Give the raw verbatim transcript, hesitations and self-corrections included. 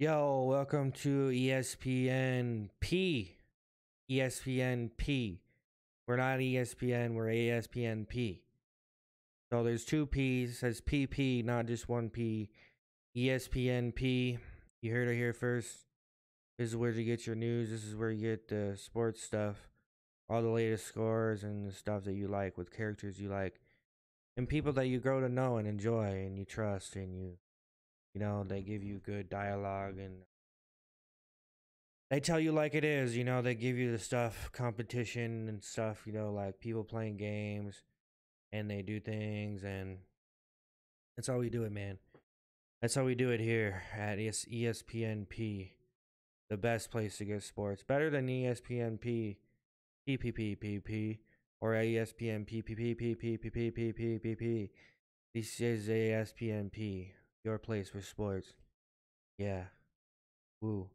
Yo, welcome to E S P N P. E S P N P. We're not E S P N, we're A S P N P. So there's two P's, says P P, not just one P. E S P N P. You heard it here first. This is where you get your news. This is where you get the sports stuff, all the latest scores and the stuff that you like with characters you like and people that you grow to know and enjoy and you trust and you You know, they give you good dialogue and they tell you like it is, you know, they give you the stuff, competition and stuff, you know, like people playing games and they do things, and that's how we do it, man. That's how we do it here at E S P N P, the best place to get sports. Better than E S P N P, P P P P P, or E S P N P P P P P P P P P P. This is E S P N P. Your place for sports. Yeah. Woo.